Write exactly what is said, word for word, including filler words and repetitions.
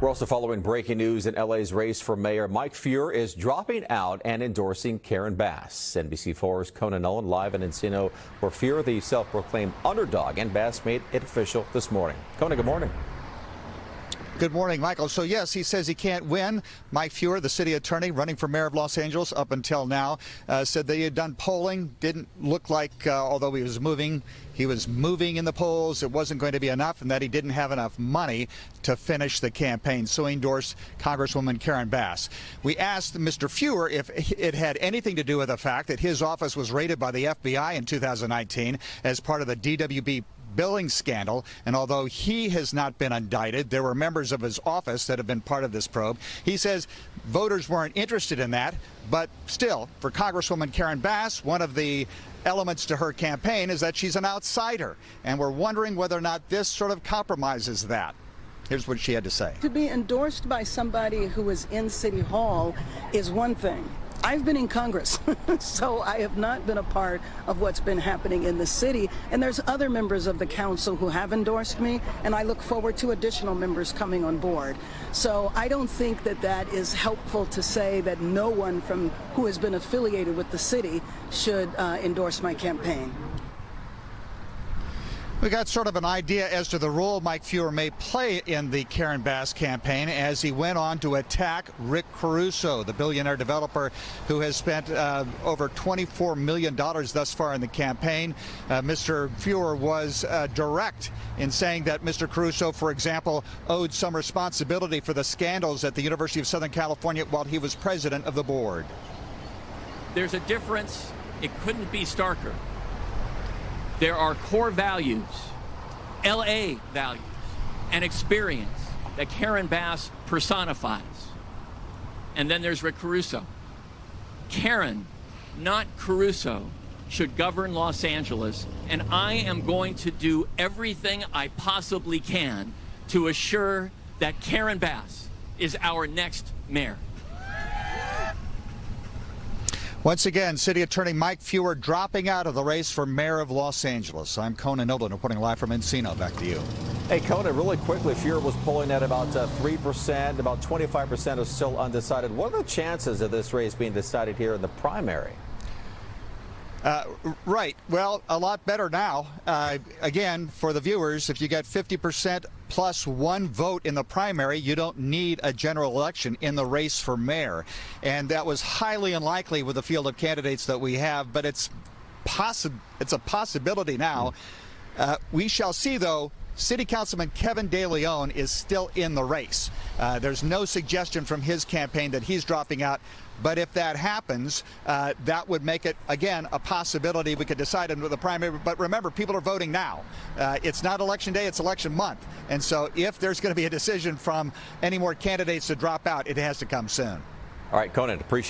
We're also following breaking news in L A's race for mayor. Mike Feuer is dropping out and endorsing Karen Bass. N B C four's Conan Nolan live in Encino, where Feuer, the self-proclaimed underdog, and Bass made it official this morning. Conan, good morning. Good morning, Michael. So, yes, he says he can't win. Mike Feuer, the city attorney running for mayor of Los Angeles up until now, uh, said that he had done polling. Didn't look like, uh, although he was moving, he was moving in the polls, it wasn't going to be enough, and that he didn't have enough money to finish the campaign. So he endorsed Congresswoman Karen Bass. We asked Mister Feuer if it had anything to do with the fact that his office was raided by the F B I in two thousand nineteen as part of the D W B billing scandal, and although he has not been indicted, there were members of his office that have been part of this probe. He says voters weren't interested in that, but still, for Congresswoman Karen Bass, one of the elements to her campaign is that she's an outsider, and we're wondering whether or not this sort of compromises that. Here's what she had to say. To be endorsed by somebody who is in City Hall is one thing. I've been in Congress, so I have not been a part of what's been happening in the city, and there's other members of the council who have endorsed me, and I look forward to additional members coming on board. So I don't think that that is helpful to say that no one from who has been affiliated with the city should uh, endorse my campaign. We got sort of an idea as to the role Mike Feuer may play in the Karen Bass campaign as he went on to attack Rick Caruso, the billionaire developer who has spent uh, over twenty-four million dollars thus far in the campaign. Uh, Mister Feuer was uh, direct in saying that Mister Caruso, for example, owed some responsibility for the scandals at the University of Southern California while he was president of the board. There's a difference. It couldn't be starker. There are core values, L A values, and experience that Karen Bass personifies. And then there's Rick Caruso. Karen, not Caruso, should govern Los Angeles, and I am going to do everything I possibly can to assure that Karen Bass is our next mayor. Once again, City Attorney Mike Feuer dropping out of the race for mayor of Los Angeles. I'm Conan Nolan reporting live from Encino. Back to you. Hey, Conan, really quickly, Feuer was polling at about uh, three percent. About twenty-five percent are still undecided. What are the chances of this race being decided here in the primary? Uh, right. Well, a lot better now. Uh, again, for the viewers, if you get fifty percent plus one vote in the primary, you don't need a general election in the race for mayor. And that was highly unlikely with the field of candidates that we have, but it's possi it's a possibility now. Uh, we shall see, though. City Councilman Kevin De Leon is still in the race. Uh, there's no suggestion from his campaign that he's dropping out, but if that happens, uh, that would make it, again, a possibility we could decide in the primary. But remember, people are voting now. Uh, it's not election day, it's election month. And so if there's going to be a decision from any more candidates to drop out, it has to come soon. All right, Conan, appreciate